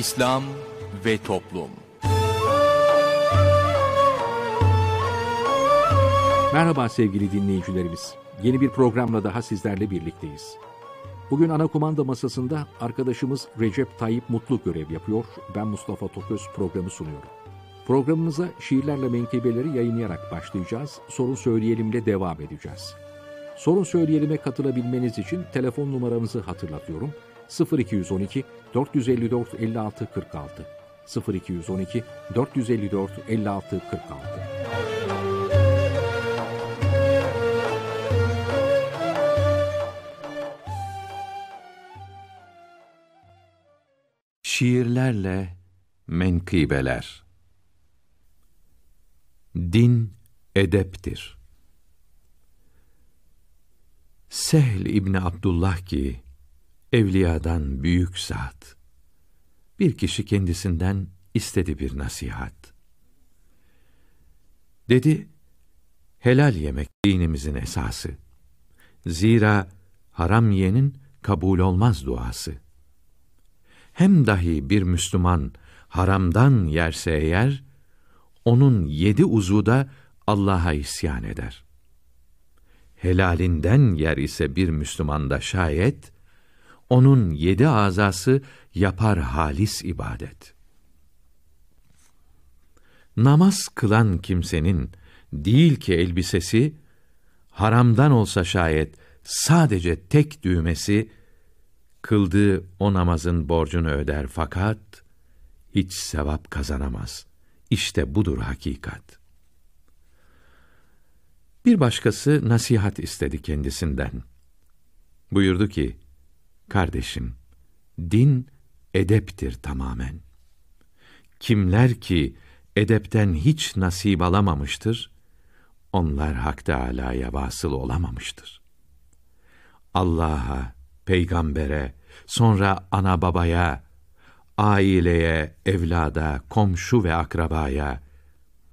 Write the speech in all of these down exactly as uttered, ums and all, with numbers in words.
İslam ve Toplum. Merhaba sevgili dinleyicilerimiz. Yeni bir programla daha sizlerle birlikteyiz. Bugün ana kumanda masasında arkadaşımız Recep Tayyip Mutlu görev yapıyor. Ben Mustafa Toköz programı sunuyorum. Programımıza şiirlerle menkibeleri yayınlayarak başlayacağız. Sorun Söyleyelim'le devam edeceğiz. Sorun Söyleyelim'e katılabilmeniz için telefon numaramızı hatırlatıyorum. sıfır iki on iki dört yüz elli dört elli altı kırk altı sıfır iki on iki dört yüz elli dört elli altı kırk altı. Şiirlerle menkıbeler. Din edeptir. Sehl İbni Abdullah ki evliyadan büyük zat, bir kişi kendisinden istedi bir nasihat. Dedi, helal yemek dinimizin esası. Zira haram yiyenin kabul olmaz duası. Hem dahi bir Müslüman haramdan yerse eğer, onun yedi uzuda Allah'a isyan eder. Helalinden yer ise bir Müslüman da şayet, onun yedi azası yapar halis ibadet. Namaz kılan kimsenin değil ki elbisesi, haramdan olsa şayet sadece tek düğmesi, kıldığı o namazın borcunu öder fakat hiç sevap kazanamaz. İşte budur hakikat. Bir başkası nasihat istedi kendisinden. Buyurdu ki, kardeşim, din edeptir tamamen. Kimler ki edepten hiç nasip alamamıştır, onlar Hak Teâlâ'ya vasıl olamamıştır. Allah'a, peygambere, sonra ana babaya, aileye, evlada, komşu ve akrabaya,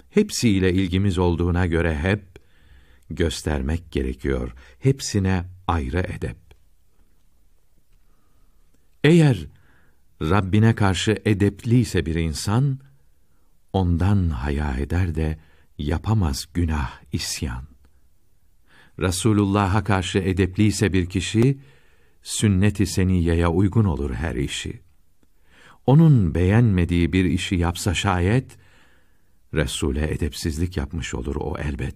hepsiyle ilgimiz olduğuna göre hep göstermek gerekiyor, hepsine ayrı edep. Eğer Rabbine karşı edepliyse bir insan, ondan haya eder de yapamaz günah, isyan. Resulullah'a karşı edepliyse bir kişi, sünnet-i seniyyeye uygun olur her işi. Onun beğenmediği bir işi yapsa şayet, Resul'e edepsizlik yapmış olur o elbet.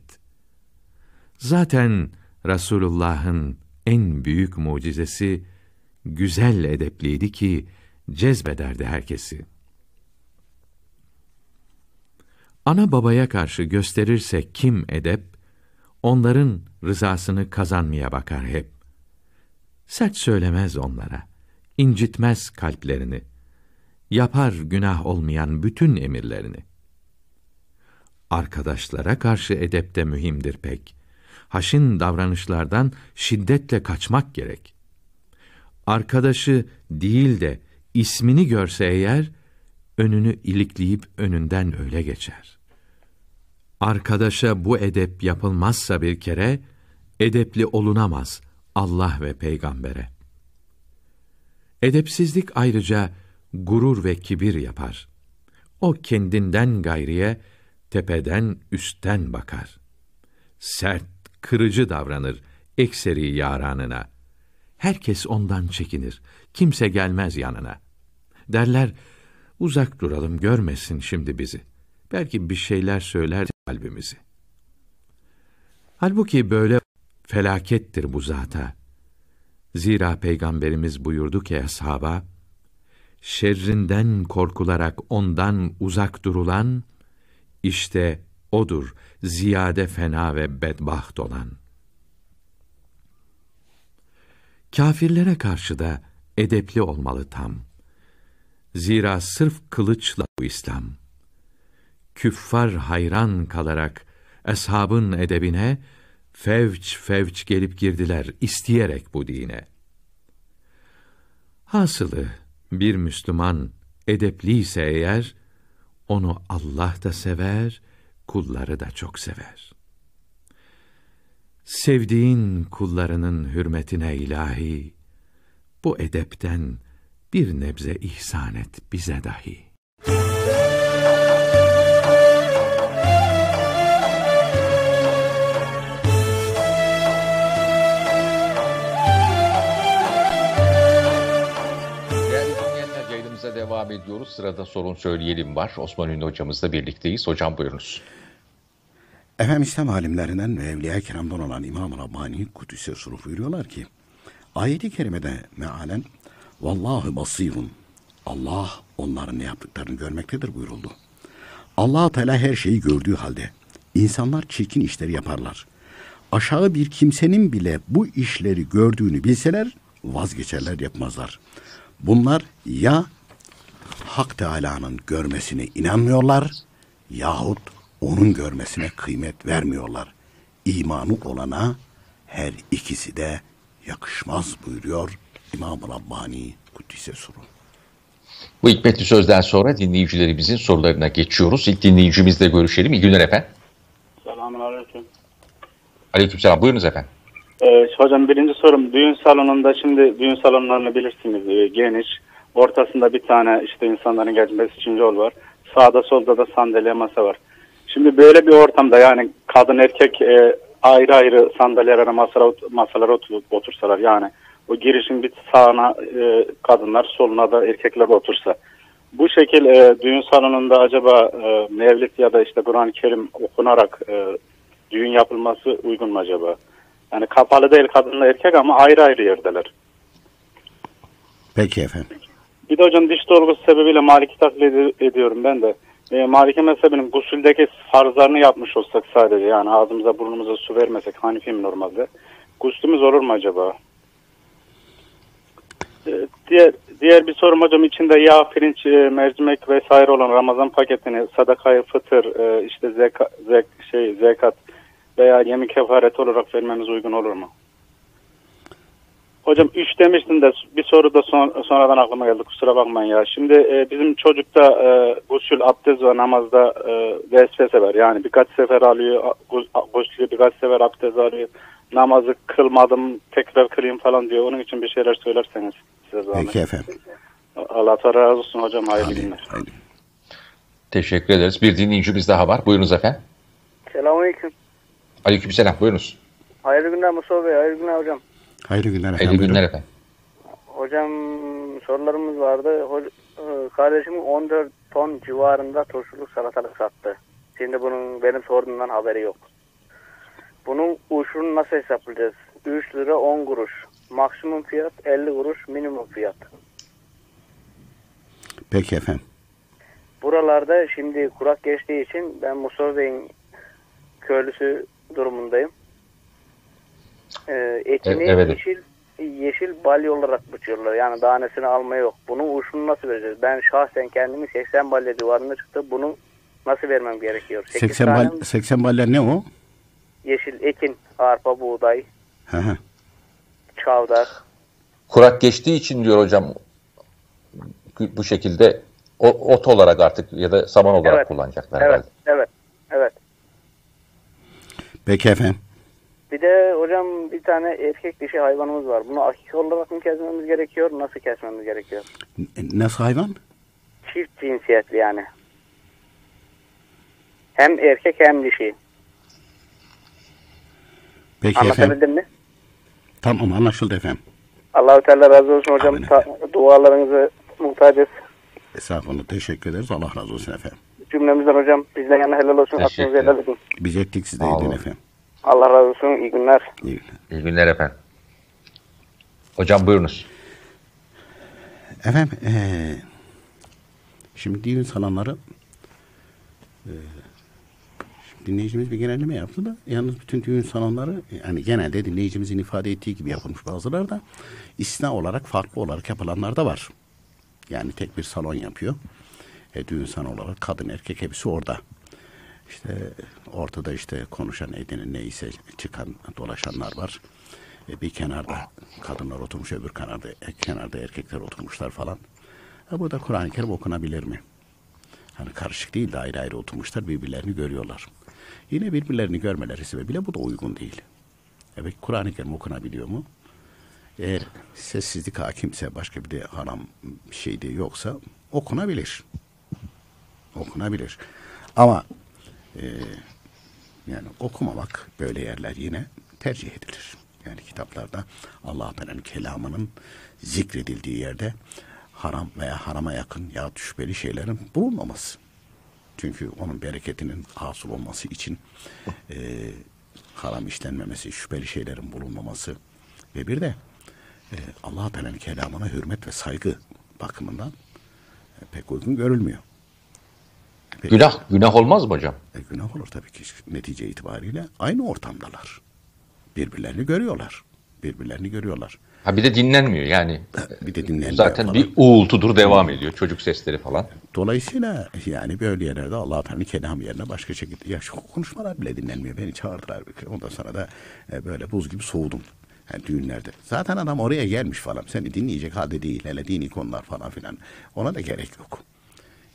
Zaten Resulullah'ın en büyük mucizesi, güzel edepliydi ki cezbederdi herkesi. Ana babaya karşı gösterirse kim edep, onların rızasını kazanmaya bakar hep. Sert söylemez onlara, incitmez kalplerini, yapar günah olmayan bütün emirlerini. Arkadaşlara karşı edep de mühimdir pek. Haşin davranışlardan şiddetle kaçmak gerek. Arkadaşı değil de ismini görse eğer, önünü ilikleyip önünden öyle geçer. Arkadaşa bu edep yapılmazsa bir kere, edepli olunamaz Allah ve peygambere. Edepsizlik ayrıca gurur ve kibir yapar. O kendinden gayriye, tepeden üstten bakar. Sert, kırıcı davranır ekseri yaranına. Herkes ondan çekinir, kimse gelmez yanına. Derler, uzak duralım, görmesin şimdi bizi. Belki bir şeyler söyler kalbimizi. Halbuki böyle felakettir bu zata. Zira Peygamberimiz buyurdu ki ashaba, şerrinden korkularak ondan uzak durulan, işte odur ziyade fena ve bedbaht olan. Kâfirlere karşı da edepli olmalı tam. Zira sırf kılıçla bu İslam. Küffar hayran kalarak eshabın edebine fevç fevç gelip girdiler isteyerek bu dine. Hasılı bir Müslüman edepliyse eğer, onu Allah da sever, kulları da çok sever. Sevdiğin kullarının hürmetine ilahi, bu edepten bir nebze ihsan et bize dahi. Devam ediyoruz. Sırada sorun söyleyelim var. Osman Ünlü hocamızla birlikteyiz. Hocam buyurunuz. Efendim, İslam alimlerinden ve evliya kiramdan olan İmam-ı Rabbani Kudüs'e şerif buyuruyorlar ki, ayet-i kerimede mealen "Vallahu basirun", Allah onların ne yaptıklarını görmektedir buyuruldu. Allah-u Teala her şeyi gördüğü halde insanlar çirkin işleri yaparlar. Aşağı bir kimsenin bile bu işleri gördüğünü bilseler vazgeçerler, yapmazlar. Bunlar ya Hak Teâlâ'nın görmesine inanmıyorlar yahut onun görmesine kıymet vermiyorlar. İmanı olana her ikisi de yakışmaz buyuruyor İmam-ı Rabbani Kuddise Suru. Bu hikmetli sözden sonra dinleyicilerimizin sorularına geçiyoruz. İlk dinleyicimizle görüşelim. İyi günler efendim. Selamünaleyküm. Aleykümselam. Buyurunuz efendim. Ee, hocam, birinci sorum, düğün salonunda, şimdi düğün salonlarını bilirsiniz, geniş. Ortasında bir tane işte insanların geçmesi için yol var. Sağda solda da sandalye, masa var. Şimdi böyle bir ortamda yani kadın erkek e, ayrı ayrı sandalyelere, masalara, masalara oturup otursalar, yani o girişin bir sağına e, kadınlar, soluna da erkekler otursa. Bu şekil e, düğün salonunda acaba e, mevlid ya da işte Kur'an-ı Kerim okunarak e, düğün yapılması uygun mu acaba? Yani kapalı değil kadınla erkek ama ayrı ayrı yerdeler. Peki efendim. Bir de hocam, diş dolgusu sebebiyle Malik'i taklit ediyorum ben de. E, Maliki mezhebinin gusüldeki farzlarını yapmış olsak sadece, yani ağzımıza burnumuza su vermesek, Hanifi normalde, guslümüz olur mu acaba? E, diğer, diğer bir sorum hocam, içinde yağ, pirinç, e, mercimek vesaire olan Ramazan paketini sadakayı, fıtır, e, işte zeka, zek, şey, zekat veya yemin kefareti olarak vermemiz uygun olur mu? Hocam üç demiştin de bir soru da son, sonradan aklıma geldi, kusura bakmayın ya. Şimdi e, bizim çocukta e, gusül, abdest ve namazda e, vesvese var. Yani birkaç sefer alıyor, gusülü birkaç sefer abdest alıyor. Namazı kılmadım, tekrar kılayım falan diyor. Onun için bir şeyler söylerseniz size zahmet. Peki efendim. Allah razı olsun hocam, hayırlı günler. Teşekkür ederiz. Bir dinleyicimiz daha var. Buyurunuz efendim. Selamünaleyküm. Aleykümselam. Buyurunuz. Hayırlı günler Mustafa Bey, hayırlı günler hocam. Hayırlı günler efendim. Hayırlı günler efendim. Hocam sorularımız vardı. Kardeşim on dört ton civarında turşuluk salatalık sattı. Şimdi bunun benim sorduğumdan haberi yok. Bunun uçurunu nasıl hesaplayacağız? üç lira on kuruş. Maksimum fiyat elli kuruş. Minimum fiyat. Peki efendim. Buralarda şimdi kurak geçtiği için ben Mustafa Bey'in köylüsü durumundayım. Ee, etini evet, evet. yeşil, yeşil balya olarak biçiyorlar. Yani tanesini alma yok. Bunun uçunu nasıl vereceğiz? Ben şahsen kendimi seksen balya civarında çıktı. Bunu nasıl vermem gerekiyor? seksen balya ne o? Yeşil ekin, arpa, buğday, hı hı, çavdar. Kurak geçtiği için diyor hocam, bu şekilde ot olarak artık ya da saman olarak evet, kullanacaklar. Evet, evet, evet. Peki efendim. Bir de hocam bir tane erkek dişi hayvanımız var. Bunu akik olarak mı kesmemiz gerekiyor? Nasıl kesmemiz gerekiyor? Nasıl hayvan? Çift cinsiyetli yani. Hem erkek hem dişi. Peki anlatabildim efendim. Mi? Tamam, anlaşıldı efendim. Allah-u Teala razı olsun hocam. Dualarınızı muhtacız. Estağfurullah, teşekkür ederiz. Allah razı olsun efendim. Cümlemizden hocam. Bizden yana helal olsun. Aklınızı helal edin. Biz ettik, siz de edin efendim. Allah razı olsun. İyi günler. İyi günler. İyi günler efendim. Hocam buyurunuz. Efendim, ee, şimdi düğün salonları ee, dinleyicimiz bir genelleme yaptı da, yalnız bütün düğün salonları yani genelde dinleyicimizin ifade ettiği gibi yapılmış, bazıları da istisna olarak farklı olarak yapılanlar da var. Yani tek bir salon yapıyor. E, düğün salonu olarak kadın erkek hepsi orada. İşte ortada işte konuşan edinin neyse çıkan dolaşanlar var. Bir kenarda kadınlar oturmuş, öbür kenarda, kenarda erkekler oturmuşlar falan. E burada Kur'an-ı Kerim okunabilir mi? Hani karışık değil de ayrı ayrı oturmuşlar, birbirlerini görüyorlar. Yine birbirlerini görmeleri sebebiyle bu da uygun değil. Evet, Kur'an-ı Kerim okunabiliyor mu? eğer sessizlik hakimse, başka bir de haram bir şey de yoksa okunabilir. Okunabilir. Ama e, yani okumamak böyle yerler yine tercih edilir. Yani kitaplarda Allah Teala'nın kelamının zikredildiği yerde haram veya harama yakın ya şüpheli şeylerin bulunmaması. Çünkü onun bereketinin hasıl olması için e, haram işlenmemesi, şüpheli şeylerin bulunmaması ve bir de e, Allah Teala'nın kelamına hürmet ve saygı bakımından e, pek uygun görülmüyor. Peki. Günah, günah olmaz mı hocam? E, günah olur tabii ki. Netice itibariyle aynı ortamdalar. Birbirlerini görüyorlar. Birbirlerini görüyorlar. Ha bir de dinlenmiyor yani. Bir de dinlenmiyor. Zaten falan. Bir uğultudur devam ediyor. Çocuk sesleri falan. Dolayısıyla yani böyle yerlerde Allah Teala'nın kelam yerine başka şekilde. Ya şu konuşmalar bile dinlenmiyor. Beni çağırdılar. Ondan sonra da böyle buz gibi soğudum. Yani düğünlerde. Zaten adam oraya gelmiş falan. Seni dinleyecek halde değil. Hele dini konular falan filan. Ona da gerek yok.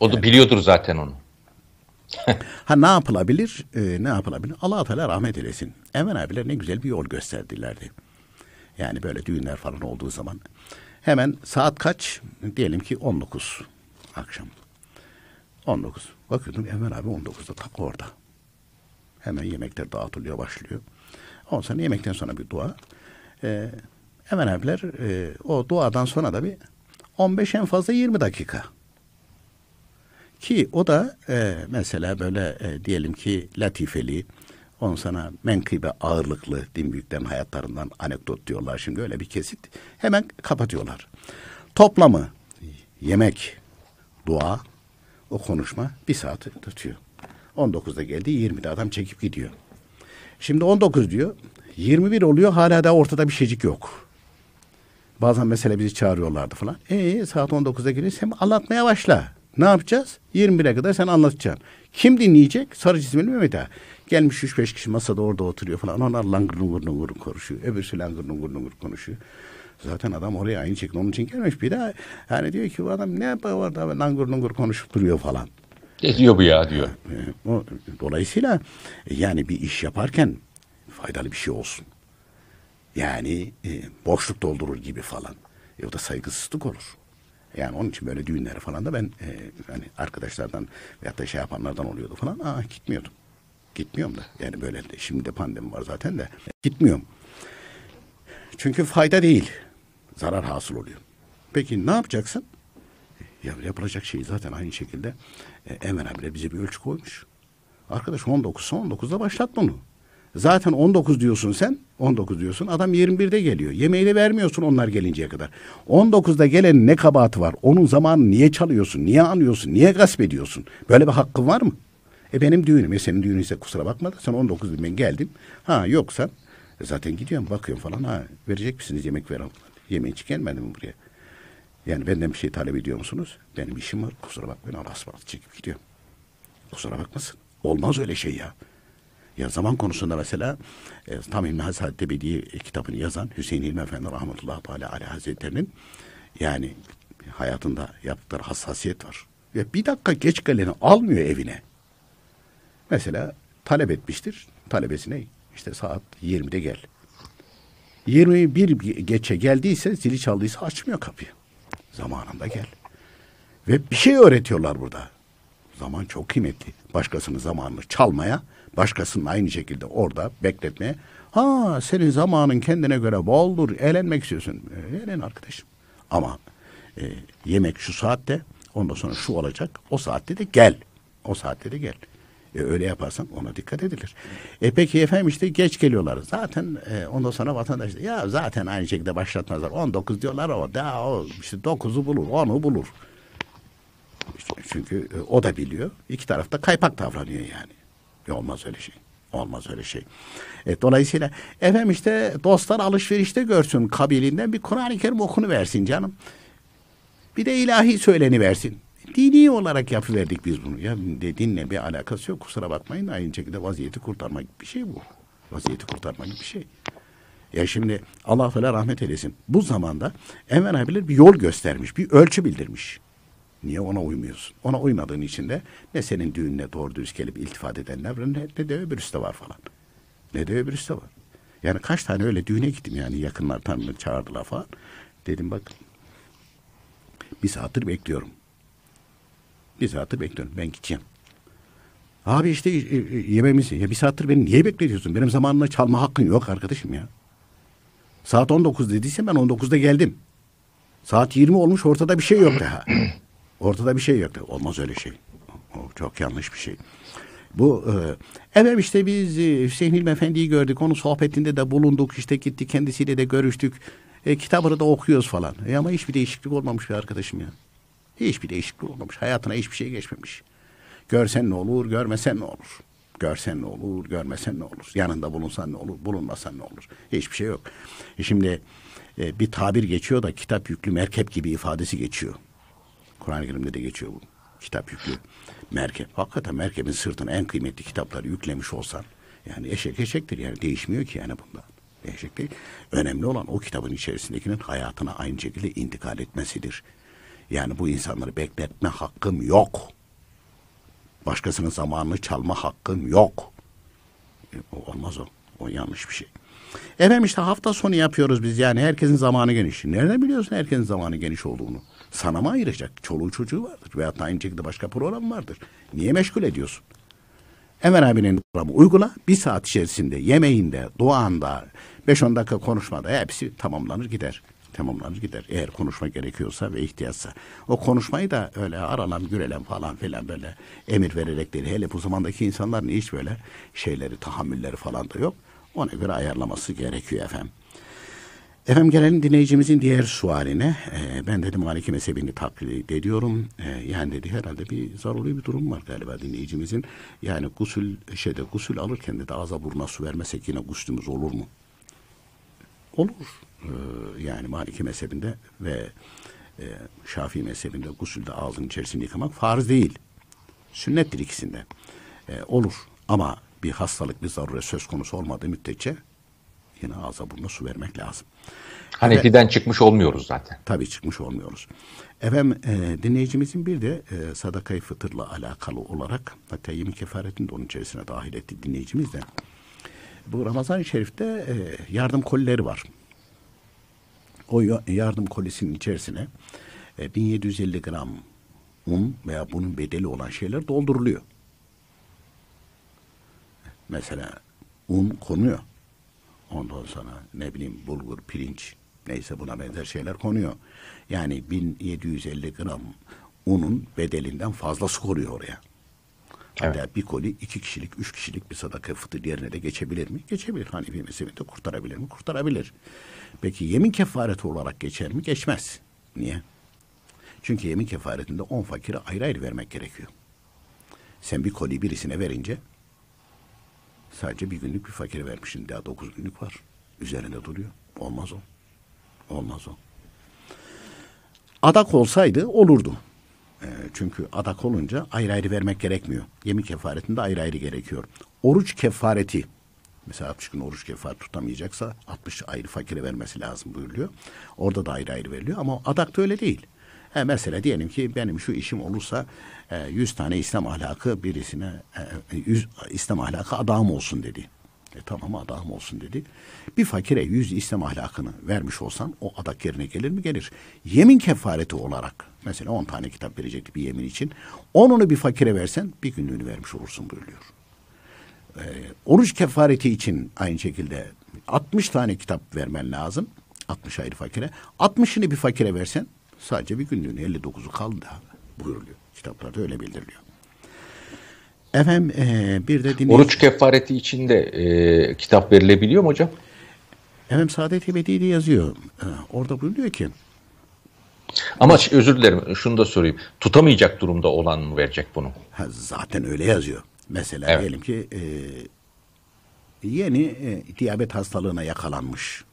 O yani, da biliyordur zaten onu. Ha ne yapılabilir? Ee, ne yapılabilir? Allah Teala rahmet eylesin. Hemen abiler ne güzel bir yol gösterdilerdi. Yani böyle düğünler falan olduğu zaman hemen saat kaç? Diyelim ki on dokuz akşam. on dokuz. Bakıyordum hemen abi on dokuzda tak orada. Hemen yemekler dağıtılıyor, başlıyor. Ondan sonra yemekten sonra bir dua. Ee, hemen abiler e, o duadan sonra da bir on beş en fazla yirmi dakika. Ki o da e, mesela böyle e, diyelim ki latifeli, on sana menkıbe ağırlıklı din büyüklerin hayatlarından anekdot diyorlar şimdi, öyle bir kesit. Hemen kapatıyorlar. Toplamı yemek, dua, o konuşma bir saat tutuyor. on dokuzda geldi, yirmide adam çekip gidiyor. Şimdi on dokuz diyor, yirmi bir oluyor, hala da ortada bir şeycik yok. Bazen mesela bizi çağırıyorlardı falan. E saat on dokuzda geliyoruz, hem anlatmaya başla. Ne yapacağız? yirmi bire kadar sen anlatacaksın. Kim dinleyecek? Sarı çizmeli Mehmet Ağa. Gelmiş üç beş kişi masada orada oturuyor falan. Onlar langır nungur nungur konuşuyor. Öbürsü langır nungur nungur konuşuyor. Zaten adam oraya aynı şekilde onun için gelmiş. Bir daha yani diyor ki bu adam ne yapar orada langır nungur konuşup duruyor falan. Ne diyor bu ya diyor. Dolayısıyla yani bir iş yaparken faydalı bir şey olsun. Yani boşluk doldurur gibi falan. E o da saygısızlık olur. Yani onun için böyle düğünleri falan da ben e, hani arkadaşlardan veyahut da şey yapanlardan oluyordu falan. Aa gitmiyordum. Gitmiyorum da. Yani böyle de, şimdi de pandemi var zaten de. Gitmiyorum. Çünkü fayda değil. Zarar hasıl oluyor. Peki ne yapacaksın? Ya yapılacak şey zaten aynı şekilde. E, Emre abi de bize bir ölçü koymuş. Arkadaş on dokuzsa on dokuzda başlat bunu. Zaten on dokuz diyorsun sen, on dokuz diyorsun, adam yirmi birde geliyor. Yemeği de vermiyorsun onlar gelinceye kadar. on dokuzda gelen ne kabahati var? Onun zamanını niye çalıyorsun, niye anıyorsun, niye gasp ediyorsun? Böyle bir hakkın var mı? E benim düğünüm, e senin düğününse kusura bakma da sen on dokuz ben geldim. Ha yoksa e zaten gidiyorum, bakıyorum falan, ha verecek misiniz yemek veren? Yemeği hiç gelmedim buraya. Yani benden bir şey talep ediyor musunuz? Benim işim var, kusura bakmayın, Allah'a ısmarladık çekip gidiyorum. Kusura bakmasın, olmaz öyle şey ya. Ya zaman konusunda mesela e, tam Saadet-i Ebediyye kitabını yazan Hüseyin Hilmi Efendi rahmetullahi teala aleyhi hazretlerinin yani hayatında yaptıkları hassasiyet var. Ve bir dakika geç geleni almıyor evine. Mesela talep etmiştir. Talebesine işte saat yirmide gel. yirmi bir geçe geldiyse, zili çaldıysa açmıyor kapıyı. Zamanında gel. Ve bir şey öğretiyorlar burada. Zaman çok kıymetli. Başkasının zamanını çalmaya, başkasının aynı şekilde orada bekletmeye. Ha senin zamanın kendine göre boldur, eğlenmek istiyorsun. Eğlen arkadaşım. Ama e, yemek şu saatte, ondan sonra şu olacak. O saatte de gel. O saatte de gel. E, öyle yaparsan ona dikkat edilir. E peki efendim işte geç geliyorlar. Zaten e, ondan sonra vatandaş da, ya zaten aynı şekilde başlatmazlar. on dokuz diyorlar ama daha o işte dokuzu bulur, onu bulur. İşte çünkü e, o da biliyor. İki tarafta kaypak davranıyor yani. Olmaz öyle şey. Olmaz öyle şey. E, dolayısıyla efendim işte dostlar alışverişte görsün kabilinden bir Kur'an-ı Kerim okunuversin canım. Bir de ilahi söyleniversin. Dini olarak yapıverdik biz bunu. Ya dinle bir alakası yok. Kusura bakmayın. Aynı şekilde vaziyeti kurtarmak gibi bir şey bu. Vaziyeti kurtarmak gibi bir şey. Ya şimdi Allah Teala rahmet eylesin. Bu zamanda Enver abiler bir yol göstermiş. Bir ölçü bildirmiş. Niye ona uymuyorsun? Ona uymadığın için de ne senin düğününe doğru dürüst gelip iltifat edenler ne de öbürüsü de var falan. Ne de öbürüsü de var. Yani kaç tane öyle düğüne gittim yani, yakınlar tanıdılar, çağırdılar falan. Dedim bakın, bir saattir bekliyorum. Bir saattir bekliyorum, ben gideceğim. Abi işte yememizi, ya bir saattir beni niye bekletiyorsun? Benim zamanımda çalma hakkın yok arkadaşım ya. Saat on dokuz dediyse ben on dokuzda geldim. Saat yirmi olmuş, ortada bir şey yok daha. Ortada bir şey yok daha. Olmaz öyle şey. O çok yanlış bir şey. Bu e, evet işte biz e, Hüseyin Hilmi Efendi'yi gördük. Onun sohbetinde de bulunduk. İşte gittik, kendisiyle de görüştük. E, kitabını da okuyoruz falan. E, ama hiçbir değişiklik olmamış bir arkadaşım ya. Hiçbir değişiklik olmamış. Hayatına hiçbir şey geçmemiş. Görsen ne olur, görmesen ne olur? Görsen ne olur, görmesen ne olur? Yanında bulunsan ne olur, bulunmasan ne olur? Hiçbir şey yok. E şimdi e, bir tabir geçiyor da, kitap yüklü merkep gibi ifadesi geçiyor. Kur'an-ı Kerim'de de geçiyor bu. Kitap yüklü merkep. Hakikaten merkebin sırtına en kıymetli kitapları yüklemiş olsan, yani eşek eşektir yani, değişmiyor ki yani bundan. Eşek değil. Önemli olan o kitabın içerisindekinin hayatına aynı şekilde intikal etmesidir. Yani bu insanları bekletme hakkım yok. Başkasının zamanını çalma hakkım yok. E, o olmaz o. O yanlış bir şey. Efendim işte hafta sonu yapıyoruz biz yani. Herkesin zamanı geniş. Nereden biliyorsun herkesin zamanı geniş olduğunu? Sana mı ayıracak? Çoluğu çocuğu vardır. Veyahut da aynı şekilde başka program vardır. Niye meşgul ediyorsun? Emel abinin programı uygula. Bir saat içerisinde yemeğinde, duanda, beş on dakika konuşmada hepsi tamamlanır gider. Tamamlanır gider. Eğer konuşma gerekiyorsa ve ihtiyaçsa. O konuşmayı da öyle aralam, gürelem falan filan böyle emir vererek değil. Hele bu zamandaki insanların hiç böyle şeyleri, tahammülleri falan da yok. Ona göre ayarlaması gerekiyor efendim. Efendim gelelim dinleyicimizin diğer sualine. Ee, ben dedim Maliki mezhebini taklit ediyorum. Ee, yani dedi herhalde bir zaruri bir durum var galiba dinleyicimizin. Yani gusül şeyde gusül alırken de ağza burnuna su vermesek yine guslümüz olur mu? Olur. Ee, yani Maliki mezhebinde ve e, Şafii mezhebinde gusülde ağzının içerisini yıkamak farz değil. Sünnettir ikisinde. Ee, olur ama bir hastalık, bir zaruret söz konusu olmadığı müddetçe yine ağza burnuna su vermek lazım. Hanefi'den çıkmış olmuyoruz zaten. Tabii çıkmış olmuyoruz. Efendim e, dinleyicimizin bir de e, sadakayı fıtırla alakalı olarak, hatta yemin kefaretini de onun içerisine dahil etti dinleyicimiz de. Bu Ramazan-ı Şerif'te e, yardım kolileri var. O yardım kolisinin içerisine e, bin yedi yüz elli gram un veya bunun bedeli olan şeyler dolduruluyor. Mesela un konuyor. Ondan sonra ne bileyim bulgur, pirinç, neyse buna benzer şeyler konuyor. Yani bin yedi yüz elli gram unun bedelinden fazlası konuyor oraya. Evet. Hatta bir koli iki kişilik, üç kişilik bir sadaka fıtır yerine de geçebilir mi? Geçebilir. Hanefi mezhebinde kurtarabilir mi? Kurtarabilir. Peki yemin kefareti olarak geçer mi? Geçmez. Niye? Çünkü yemin kefaretinde on fakire ayrı ayrı vermek gerekiyor. Sen bir koli birisine verince sadece bir günlük bir fakire vermişsin. Daha dokuz günlük var. Üzerinde duruyor. Olmaz o. Olmaz o. Adak olsaydı olurdu. E, çünkü adak olunca ayrı ayrı vermek gerekmiyor. Yemin kefaretinde ayrı ayrı gerekiyor. Oruç kefareti. Mesela altmış gün oruç kefaret tutamayacaksa altmış ayrı fakire vermesi lazım buyuruluyor. Orada da ayrı ayrı veriliyor. Ama adak da öyle değil. E, mesela diyelim ki benim şu işim olursa yüz tane İslam ahlakı birisine, yüz İslam ahlakı adağım olsun dedi. E, tamam adağım olsun dedi. Bir fakire yüz İslam ahlakını vermiş olsan o adak yerine gelir mi? Gelir. Yemin kefareti olarak mesela on tane kitap verecekti bir yemin için. onunu bir fakire versen bir günlüğünü vermiş olursun buyuruyor. E, oruç kefareti için aynı şekilde altmış tane kitap vermen lazım. altmış ayrı fakire. altmışını bir fakire versen sadece bir günlüğüne, elli dokuzu kaldı daha buyuruluyor. Kitaplarda öyle bildiriliyor. Efendim e, bir de dinleyin. Oruç kefareti için de e, kitap verilebiliyor mu hocam? Efendim Saadet-i Ebediyye'de yazıyor. E, orada buyuruyor ki. Ama e, özür dilerim şunu da sorayım. Tutamayacak durumda olan mı verecek bunu? Ha, zaten öyle yazıyor. Mesela evet. Diyelim ki e, yeni e, diyabet hastalığına yakalanmış.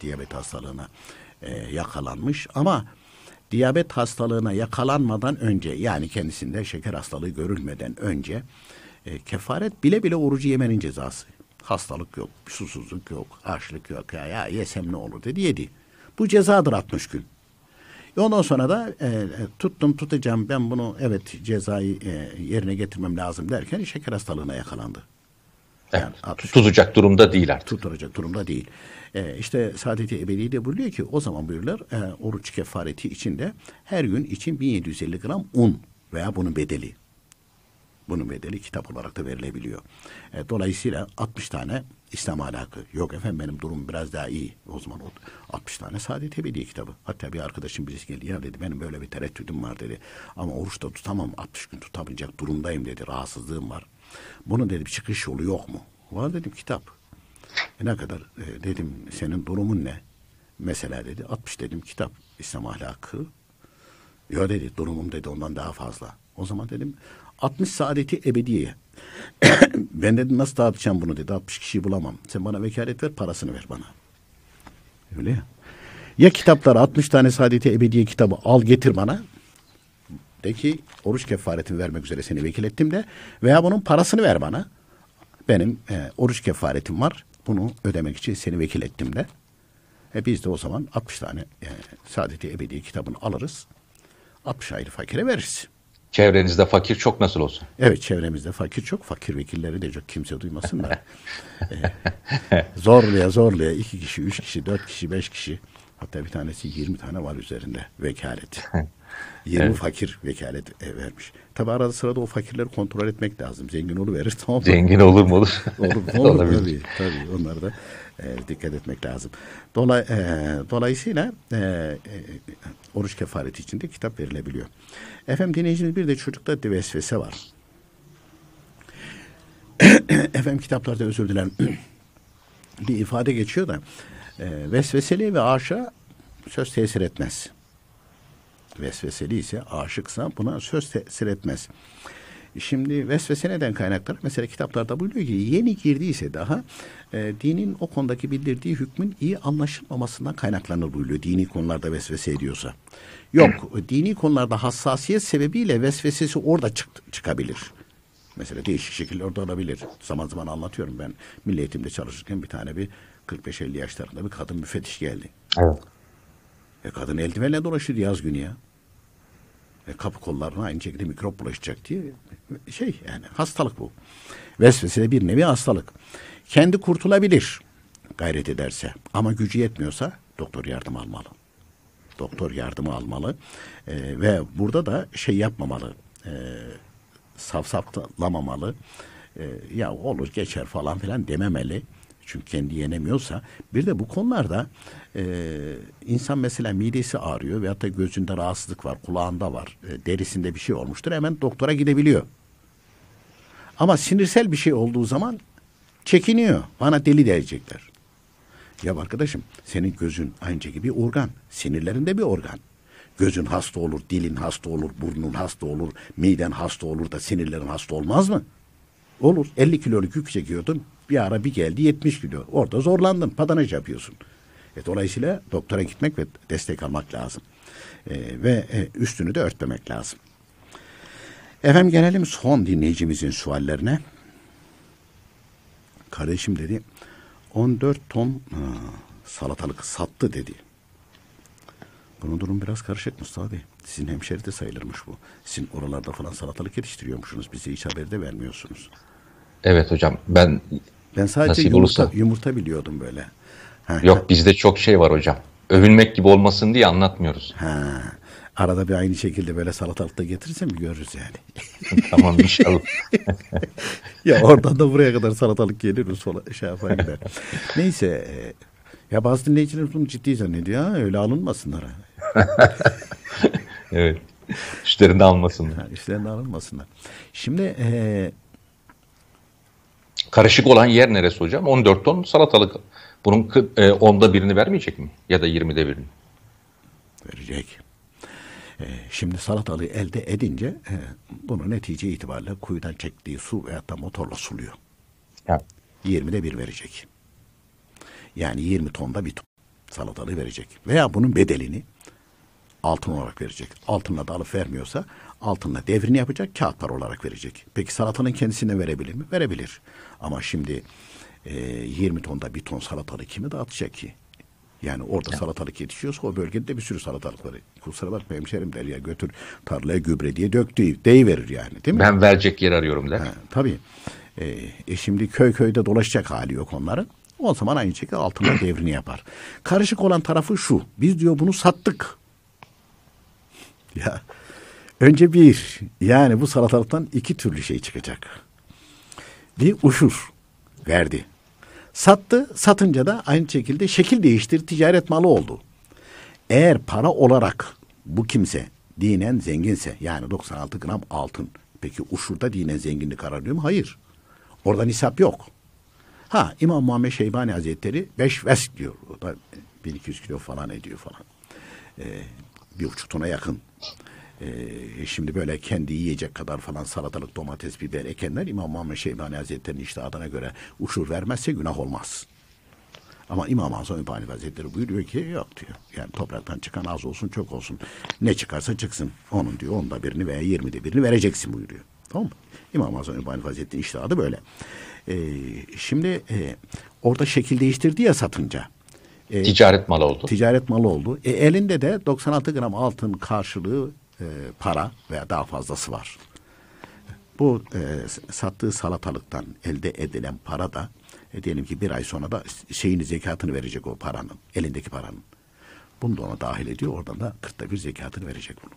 Diyabet hastalığına e, yakalanmış ama diyabet hastalığına yakalanmadan önce, yani kendisinde şeker hastalığı görülmeden önce e, kefaret bile bile orucu yemenin cezası. Hastalık yok, susuzluk yok, açlık yok, ya, ya yesem ne olur dedi, yedi. Bu cezadır altmış gün. E ondan sonra da e, tuttum tutacağım ben bunu, evet cezayı e, yerine getirmem lazım derken şeker hastalığına yakalandı. Yani evet, tutacak durumda değil artık. Tutacak durumda değil. Ee, işte Saadet-i Ebediyye de buyuruyor ki o zaman buyurlar e, oruç kefareti içinde her gün için bin yedi yüz elli gram un veya bunun bedeli. Bunun bedeli kitap olarak da verilebiliyor. E, dolayısıyla altmış tane İslam ahlakı. Yok efendim benim durum biraz daha iyi. O zaman altmış tane Saadet-i Ebediyye kitabı. Hatta bir arkadaşım birisi geldi, ya dedi benim böyle bir tereddüdüm var dedi. Ama oruçta tutamam, altmış gün tutamayacak durumdayım dedi. Rahatsızlığım var. Bunun dedim çıkış yolu yok mu? Var dedim kitap. E ne kadar e, dedim senin durumun ne? Mesela dedi altmış dedim kitap İslam ahlakı. Yo dedi durumum dedi ondan daha fazla. O zaman dedim altmış Saadet-i Ebediyye. Ben dedim nasıl dağıtacağım bunu dedi. altmış kişiyi bulamam. Sen bana vekalet ver, parasını ver bana. Öyle ya. Ya kitapları altmış tane Saadet-i Ebediyye kitabı al getir bana. De ki oruç kefaretini vermek üzere seni vekil ettim de veya bunun parasını ver bana. Benim e, oruç kefaretim var. Bunu ödemek için seni vekil ettim de. E, biz de o zaman altmış tane e, Saadet-i Ebediyye kitabını alırız. altmış ayrı fakire veririz. Çevrenizde fakir çok nasıl olsun? Evet, çevremizde fakir çok. Fakir vekilleri de çok, kimse duymasın da. ee, zorluya zorluya iki kişi, üç kişi, dört kişi, beş kişi. Hatta bir tanesi yirmi tane var üzerinde vekalet. yirmi evet. Fakir vekalet vermiş. Tabi arada sırada o fakirleri kontrol etmek lazım. Zengin oluverir, tamam mı? Zengin olur mu olur? olur mu olur? Tabii, tabii onlara da e, dikkat etmek lazım. Dolay, e, dolayısıyla e, e, oruç kefareti için de kitap verilebiliyor. Efendim dinleyiciniz bir de çocukta de vesvese var. Efendim kitaplarda özür dilerim bir ifade geçiyor da e, vesveseliğe ve aşığa söz tesir etmez. Vesveseli ise, aşıksa buna söz tesir etmez. Şimdi vesvese neden kaynaklar? Mesela kitaplarda buyuruyor ki yeni girdiyse daha e, dinin o konudaki bildirdiği hükmün iyi anlaşılmamasından kaynaklanır buyuruyor. Dini konularda vesvese ediyorsa. Yok, dini konularda hassasiyet sebebiyle vesvesesi orada çık çıkabilir. Mesela değişik şekillerde olabilir. Zaman zaman anlatıyorum ben. Milli Eğitim'de çalışırken bir tane bir kırk beş elli yaşlarında bir kadın müfettiş geldi. Evet. E kadın eldivenle dolaşıyordu yaz günü ya. E kapı kollarına aynı şekilde mikrop bulaşacak diye şey yani hastalık bu. Vesvese de bir nevi hastalık. Kendi kurtulabilir gayret ederse ama gücü yetmiyorsa doktor yardım almalı. Doktor yardımı almalı e, ve burada da şey yapmamalı. E, safsaflamamalı. E, ya olur geçer falan filan dememeli. Çünkü kendi yenemiyorsa bir de bu konularda e, insan mesela midesi ağrıyor veyahut da gözünde rahatsızlık var, kulağında var, e, derisinde bir şey olmuştur. Hemen doktora gidebiliyor. Ama sinirsel bir şey olduğu zaman çekiniyor. Bana deli diyecekler. Ya arkadaşım senin gözün aynı gibi organ. Sinirlerinde bir organ. Gözün hasta olur, dilin hasta olur, burnun hasta olur, miden hasta olur da sinirlerin hasta olmaz mı? Olur. elli kiloluk yük çekiyordun. Bir ara bir geldi yetmiş kilo. Orada zorlandın. Padanaj yapıyorsun. E, dolayısıyla doktora gitmek ve destek almak lazım. E, ve e, üstünü de örtmemek lazım. Efendim gelelim son dinleyicimizin suallerine. Kardeşim dedi on dört ton ıı, salatalık sattı dedi. Bunun durum biraz karışık Mustafa Bey. Sizin hemşeri de sayılırmış bu. Sizin oralarda falan salatalık yetiştiriyormuşsunuz. Bize hiç haberi de vermiyorsunuz. Evet hocam ben... Ben sadece yumurta, olursa... yumurta biliyordum böyle. Ha, yok ha. Bizde çok şey var hocam. Övünmek gibi olmasın diye anlatmıyoruz. Ha. Arada bir aynı şekilde böyle salatalıkta getirirsen mi görürüz yani? Tamam inşallah. Ya oradan da buraya kadar salatalık gelir. Sola, şey yapar gider. Neyse... Ya bazı dinleyiciler bunu ciddi zannediyor. Ha, öyle alınmasınlar. Evet. İşlerinde alınmasınlar. Ha, işlerinde alınmasınlar. Şimdi ee... karışık olan yer neresi hocam? on dört ton salatalık. Bunun e, onda birini vermeyecek mi? Ya da yirmide birini? Verecek. E, şimdi salatalığı elde edince e, bunu netice itibariyle kuyudan çektiği su veya da motorla suluyor. Evet. yirmide bir verecek. Yani yirmi tonda bir ton salatalığı verecek. Veya bunun bedelini altın olarak verecek. Altınla da alıp vermiyorsa altınla devrini yapacak, kağıt para olarak verecek. Peki salatalığın kendisine verebilir mi? Verebilir. Ama şimdi e, yirmi tonda bir ton salatalığı kimi dağıtacak ki? Yani orada evet. Salatalık yetişiyorsa o bölgede de bir sürü salatalık var. Kusura bakma hemşerim der ya götür tarlaya gübre diye döktü. Deyiverir yani değil mi? Ben verecek yer arıyorum der. Ha, tabii. E, e şimdi köy köyde dolaşacak hali yok onların. O zaman aynı şekilde altınlar devrini yapar. Karışık olan tarafı şu. Biz diyor bunu sattık. Ya önce bir, yani bu salatalıktan iki türlü şey çıkacak. Bir uşur verdi. Sattı, satınca da aynı şekilde şekil değiştir, ticaret malı oldu. Eğer para olarak bu kimse dinen zenginse, yani doksan altı gram altın. Peki uşurda dinen zenginlik aranıyor mu? Hayır. Oradan hesap yok. Ha, İmam Muhammed Şeybani Hazretleri beş vesk diyor. O da bin iki yüz kilo falan ediyor falan. Ee, bir buçuk tona yakın. Ee, şimdi böyle kendi yiyecek kadar falan salatalık, domates, biber ekenler İmam Muhammed Şeybani Hazretleri'nin iştahına göre uşur vermezse günah olmaz. Ama İmam Hazan Übani Hazretleri buyuruyor ki yok diyor. Yani topraktan çıkan az olsun çok olsun. Ne çıkarsa çıksın. Onun diyor onda birini veya yirmide birini vereceksin buyuruyor. Tamam mı? İmam Hazan Übani Hazretleri'nin iştahı böyle. Ee, şimdi e, orada şekil değiştirdi ya satınca. E, ticaret malı oldu. Ticaret malı oldu. E, elinde de doksan altı gram altın karşılığı e, para veya daha fazlası var. Bu e, sattığı salatalıktan elde edilen para da e, diyelim ki bir ay sonra da şeyini, zekatını verecek o paranın, elindeki paranın. Bunu da ona dahil ediyor. Oradan da kırkta bir zekatını verecek bunu.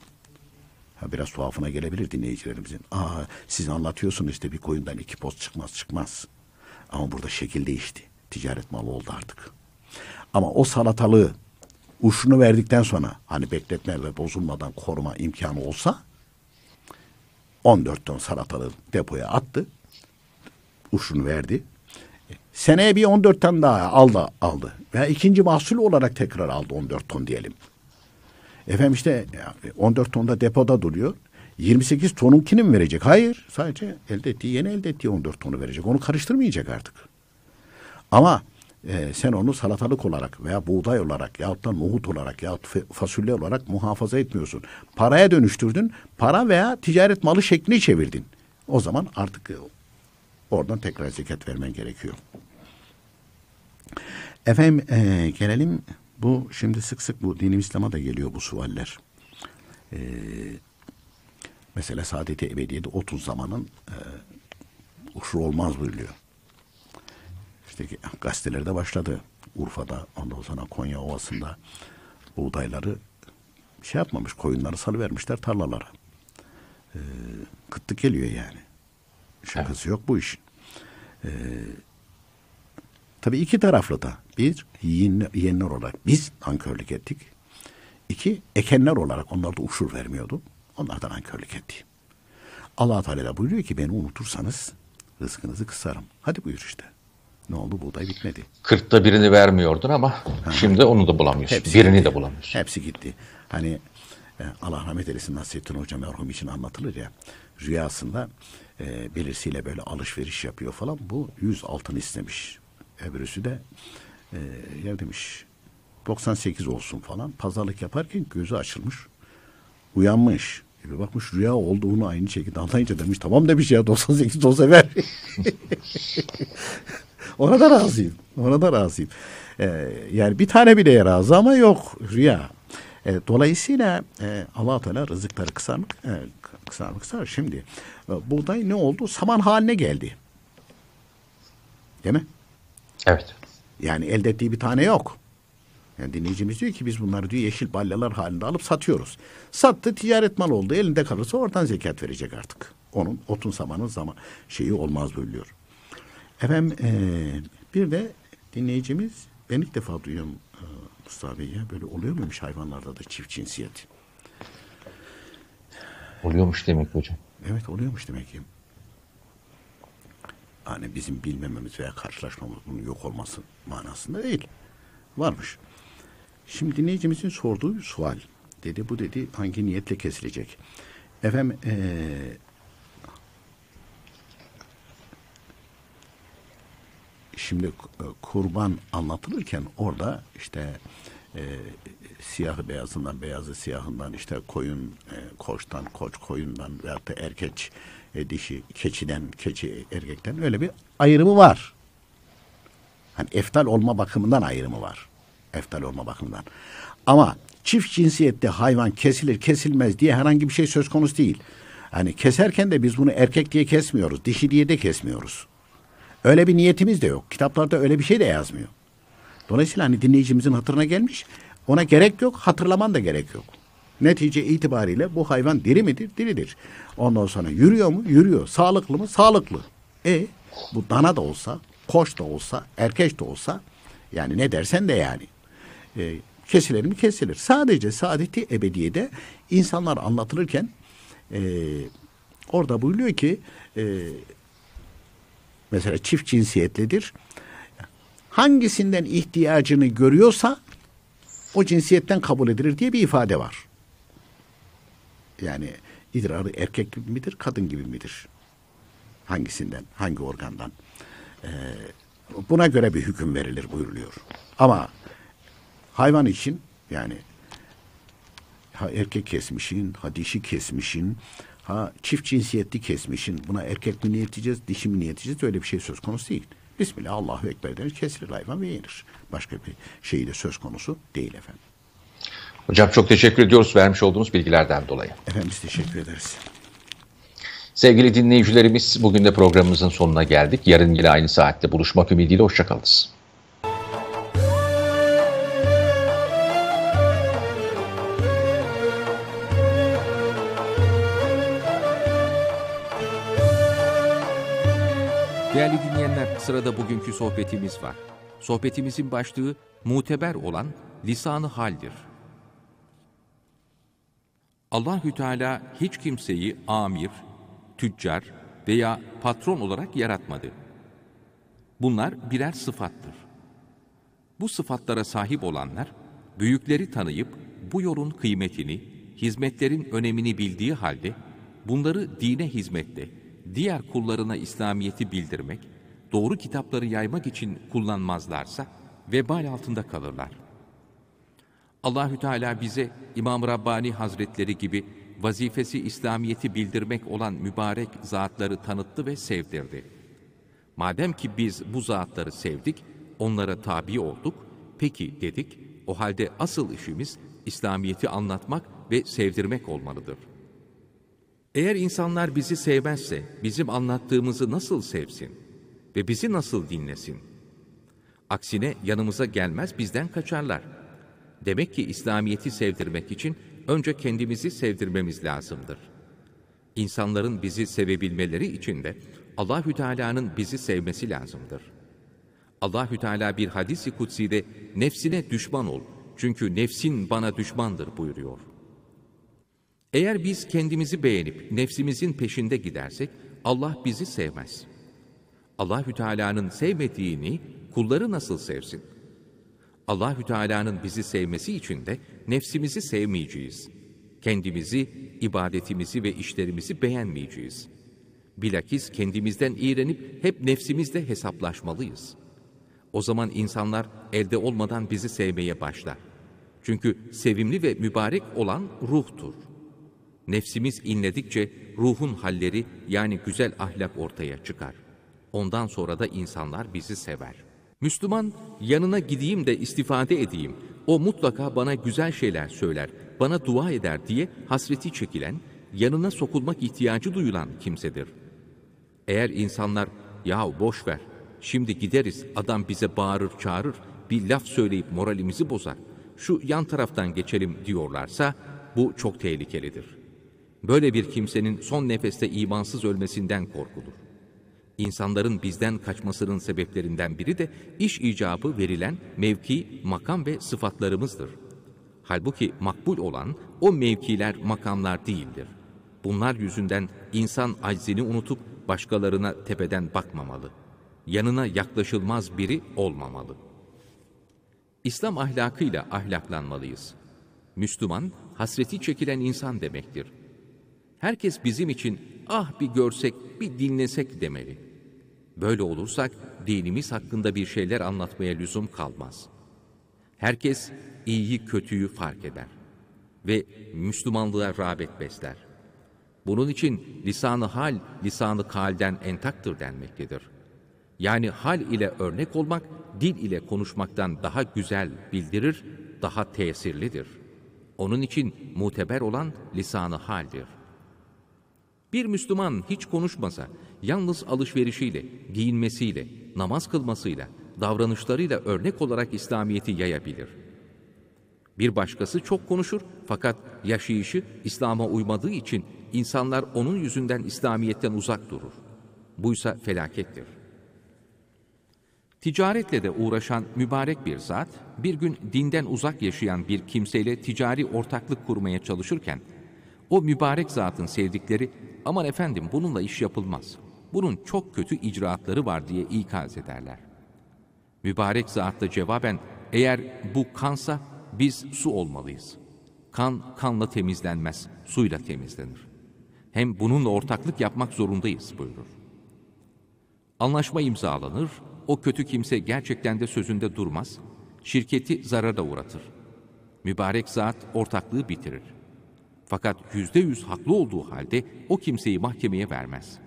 Ha, biraz tuhafına gelebilir dinleyicilerimizin. Aa, siz anlatıyorsunuz işte bir koyundan iki poz çıkmaz çıkmaz. Ama burada şekil değişti. Ticaret malı oldu artık. Ama o salatalığı uşunu verdikten sonra hani bekletme ve bozulmadan koruma imkanı olsa on dört ton salatalığı depoya attı. Uşunu verdi. Seneye bir on dört ton daha aldı. aldı. Ve ikinci mahsul olarak tekrar aldı on dört ton diyelim. Efendim işte on dört tonda depoda duruyor. yirmi sekiz tonunkini mi verecek? Hayır. Sadece elde ettiği, yeni elde ettiği on dört tonu verecek. Onu karıştırmayacak artık. Ama e, sen onu salatalık olarak veya buğday olarak yahut da nohut olarak yahut fasulye olarak muhafaza etmiyorsun. Paraya dönüştürdün. Para veya ticaret malı şeklini çevirdin. O zaman artık e, oradan tekrar zekat vermen gerekiyor. Efendim e, gelelim... Bu şimdi sık sık bu dinim İslam'a da geliyor bu sualler. Ee, mesela Saadet-i Ebediyye'de otuz zamanın e, uşru olmaz buyuruyor. İşte gazetelerde başladı. Urfa'da, ondan sonra Konya Ovası'nda buğdayları şey yapmamış, koyunları salıvermişler tarlalara. Ee, kıtlık geliyor yani. Şakası evet. Yok bu işin. Ee, Tabii iki taraflı da. Bir, yiyenler olarak biz ankörlük ettik. İki, ekenler olarak onlar da uşur vermiyordu. Onlardan ankörlük etti. Allah-u Teala da buyuruyor ki beni unutursanız rızkınızı kısarım. Hadi buyur işte. Ne oldu? Buğday bitmedi. Kırkta birini vermiyordun ama ha. Şimdi onu da bulamıyorsun. Hepsi birini gitti. De bulamıyorsun. Hepsi gitti. Hani Allah rahmet eylesin Nasrettin Hoca merhum için anlatılır ya. Rüyasında e, belirsiyle böyle alışveriş yapıyor falan. Bu yüz altın istemiş. Öbürüsü de e, ya demiş doksan sekiz olsun falan. Pazarlık yaparken gözü açılmış. Uyanmış. Bir bakmış rüya olduğunu aynı şekilde anlayınca demiş tamam demiş ya doksan sekiz olsa ver. Ona da razıyım. Ona da razıyım. E, yani bir tane bile razı ama yok rüya. E, dolayısıyla e, Allah-u Teala rızıkları kısarmış. E, kısarmış kısar. Şimdi e, buğday ne oldu? Saman haline geldi. Değil mi? Evet. Yani elde ettiği bir tane yok. Yani dinleyicimiz diyor ki biz bunları diyor yeşil balyalar halinde alıp satıyoruz. Sattı, ticaret mal oldu. Elinde kalırsa oradan zekat verecek artık. Onun otun samanın zaman şeyi olmaz buyuruyor. Efendim ee, bir de dinleyicimiz ben ilk defa duyuyorum e, Mustafa Bey ya böyle oluyor muymuş hayvanlarda da çift cinsiyet? Oluyormuş demek hocam. Evet oluyormuş demek ki. Hani bizim bilmememiz veya karşılaşmamız bunun yok olması manasında değil. Varmış. Şimdi dinleyicimizin sorduğu sual. Dedi bu dedi hangi niyetle kesilecek? Efendim ee, şimdi kurban anlatılırken orada işte ee, siyahı beyazından, beyazı siyahından işte koyun, e, koçtan, koç koyundan veyahut da erkek E, dişi, keçiden, keçi erkekten öyle bir ayrımı var. Hani eftal olma bakımından ayrımı var. Eftal olma bakımından. Ama çift cinsiyette hayvan kesilir kesilmez diye herhangi bir şey söz konusu değil. Hani keserken de biz bunu erkek diye kesmiyoruz, dişi diye de kesmiyoruz. Öyle bir niyetimiz de yok. Kitaplarda öyle bir şey de yazmıyor. Dolayısıyla hani dinleyicimizin hatırına gelmiş, ona gerek yok, hatırlaman da gerek yok. Netice itibariyle bu hayvan diri midir? Diridir. Ondan sonra yürüyor mu? Yürüyor. Sağlıklı mı? Sağlıklı. E bu dana da olsa, koç da olsa, erkek de olsa, yani ne dersen de yani. E, kesilir mi? Kesilir. Sadece Saadet-i Ebediyye'de insanlar anlatılırken e, orada buyuruyor ki e, mesela çift cinsiyetlidir. Hangisinden ihtiyacını görüyorsa o cinsiyetten kabul edilir diye bir ifade var. Yani idrarı erkek gibi midir, kadın gibi midir? Hangisinden, hangi organdan? Ee, buna göre bir hüküm verilir buyuruluyor. Ama hayvan için yani ha erkek kesmişin, ha dişi kesmişin, ha çift cinsiyetli kesmişin, buna erkek mi niyeteceğiz, dişi mi niyeteceğiz, öyle bir şey söz konusu değil. Bismillah, Allahu Ekber denir, kesilir hayvan ve yenir. Başka bir şey de söz konusu değil efendim. Hocam çok teşekkür ediyoruz vermiş olduğunuz bilgilerden dolayı. Efendim biz teşekkür ederiz. Sevgili dinleyicilerimiz, bugün de programımızın sonuna geldik. Yarın yine aynı saatte buluşmak ümidiyle hoşçakalınız. Değerli dinleyenler, sırada bugünkü sohbetimiz var. Sohbetimizin başlığı muteber olan lisan-ı haldir. Allahü Teala hiç kimseyi amir, tüccar veya patron olarak yaratmadı. Bunlar birer sıfattır. Bu sıfatlara sahip olanlar, büyükleri tanıyıp bu yolun kıymetini, hizmetlerin önemini bildiği halde, bunları dine hizmetle, diğer kullarına İslamiyet'i bildirmek, doğru kitapları yaymak için kullanmazlarsa vebal altında kalırlar. Allahü Teala bize İmam-ı Rabbani Hazretleri gibi vazifesi İslamiyet'i bildirmek olan mübarek zatları tanıttı ve sevdirdi. Madem ki biz bu zatları sevdik, onlara tabi olduk, peki dedik, o halde asıl işimiz İslamiyet'i anlatmak ve sevdirmek olmalıdır. Eğer insanlar bizi sevmezse bizim anlattığımızı nasıl sevsin ve bizi nasıl dinlesin? Aksine yanımıza gelmez, bizden kaçarlar. Demek ki İslamiyet'i sevdirmek için önce kendimizi sevdirmemiz lazımdır. İnsanların bizi sevebilmeleri için de Allahü Teala'nın bizi sevmesi lazımdır. Allahü Teala bir hadis-i kutsi'de nefsine düşman ol, çünkü nefsin bana düşmandır buyuruyor. Eğer biz kendimizi beğenip nefsimizin peşinde gidersek Allah bizi sevmez. Allahü Teala'nın sevmediğini kulları nasıl sevsin? Allahü Teala'nın bizi sevmesi için de nefsimizi sevmeyeceğiz. Kendimizi, ibadetimizi ve işlerimizi beğenmeyeceğiz. Bilakis kendimizden iğrenip hep nefsimizle hesaplaşmalıyız. O zaman insanlar elde olmadan bizi sevmeye başlar. Çünkü sevimli ve mübarek olan ruhtur. Nefsimiz inledikçe ruhun halleri yani güzel ahlak ortaya çıkar. Ondan sonra da insanlar bizi sever. Müslüman, yanına gideyim de istifade edeyim, o mutlaka bana güzel şeyler söyler, bana dua eder diye hasreti çekilen, yanına sokulmak ihtiyacı duyulan kimsedir. Eğer insanlar, yahu boş ver, şimdi gideriz, adam bize bağırır çağırır, bir laf söyleyip moralimizi bozar, şu yan taraftan geçelim diyorlarsa, bu çok tehlikelidir. Böyle bir kimsenin son nefeste imansız ölmesinden korkulur. İnsanların bizden kaçmasının sebeplerinden biri de iş icabı verilen mevki, makam ve sıfatlarımızdır. Halbuki makbul olan o mevkiler, makamlar değildir. Bunlar yüzünden insan aczini unutup başkalarına tepeden bakmamalı. Yanına yaklaşılmaz biri olmamalı. İslam ahlakıyla ahlaklanmalıyız. Müslüman, hasreti çekilen insan demektir. Herkes bizim için ah bir görsek, bir dinlesek demeli. Böyle olursak dinimiz hakkında bir şeyler anlatmaya lüzum kalmaz. Herkes iyiyi kötüyü fark eder ve Müslümanlığa rağbet besler. Bunun için lisan-ı hal, lisan-ı kalden entaktır denmektedir. Yani hal ile örnek olmak, dil ile konuşmaktan daha güzel bildirir, daha tesirlidir. Onun için muteber olan lisan-ı haldir. Bir Müslüman hiç konuşmasa, yalnız alışverişiyle, giyinmesiyle, namaz kılmasıyla, davranışlarıyla örnek olarak İslamiyet'i yayabilir. Bir başkası çok konuşur fakat yaşayışı İslam'a uymadığı için insanlar onun yüzünden İslamiyet'ten uzak durur. Buysa felakettir. Ticaretle de uğraşan mübarek bir zat, bir gün dinden uzak yaşayan bir kimseyle ticari ortaklık kurmaya çalışırken, o mübarek zatın sevdikleri, "Aman efendim, bununla iş yapılmaz, bunun çok kötü icraatları var" diye ikaz ederler. Mübarek zat da cevaben, "Eğer bu kansa biz su olmalıyız. Kan kanla temizlenmez, suyla temizlenir. Hem bununla ortaklık yapmak zorundayız" buyurur. Anlaşma imzalanır, o kötü kimse gerçekten de sözünde durmaz, şirketi zarara uğratır. Mübarek zat ortaklığı bitirir. Fakat yüzde yüz haklı olduğu halde o kimseyi mahkemeye vermez.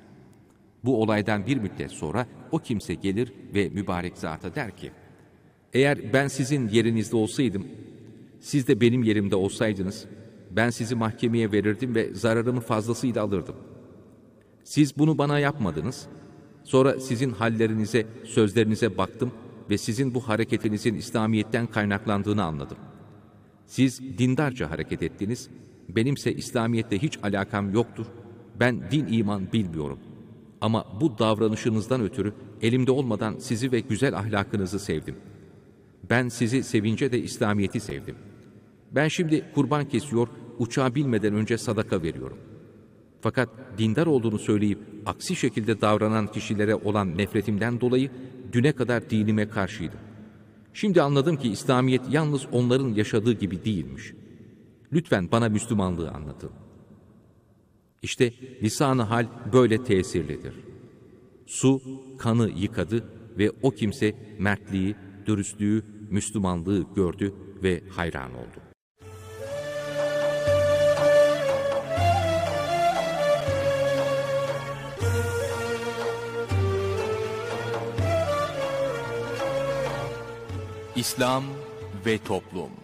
Bu olaydan bir müddet sonra o kimse gelir ve mübarek zata der ki, "Eğer ben sizin yerinizde olsaydım, siz de benim yerimde olsaydınız, ben sizi mahkemeye verirdim ve zararımı fazlasıyla alırdım. Siz bunu bana yapmadınız. Sonra sizin hallerinize, sözlerinize baktım ve sizin bu hareketinizin İslamiyet'ten kaynaklandığını anladım. Siz dindarca hareket ettiniz, benimse İslamiyet'le hiç alakam yoktur. Ben din iman bilmiyorum. Ama bu davranışınızdan ötürü elimde olmadan sizi ve güzel ahlakınızı sevdim. Ben sizi sevince de İslamiyet'i sevdim. Ben şimdi kurban kesiyor, uçağa binmeden önce sadaka veriyorum. Fakat dindar olduğunu söyleyip aksi şekilde davranan kişilere olan nefretimden dolayı düne kadar dinime karşıydım. Şimdi anladım ki İslamiyet yalnız onların yaşadığı gibi değilmiş. Lütfen bana Müslümanlığı anlatın." İşte lisan-ı hal böyle tesirlidir. Su kanı yıkadı ve o kimse mertliği, dürüstlüğü, Müslümanlığı gördü ve hayran oldu. İslam ve Toplum.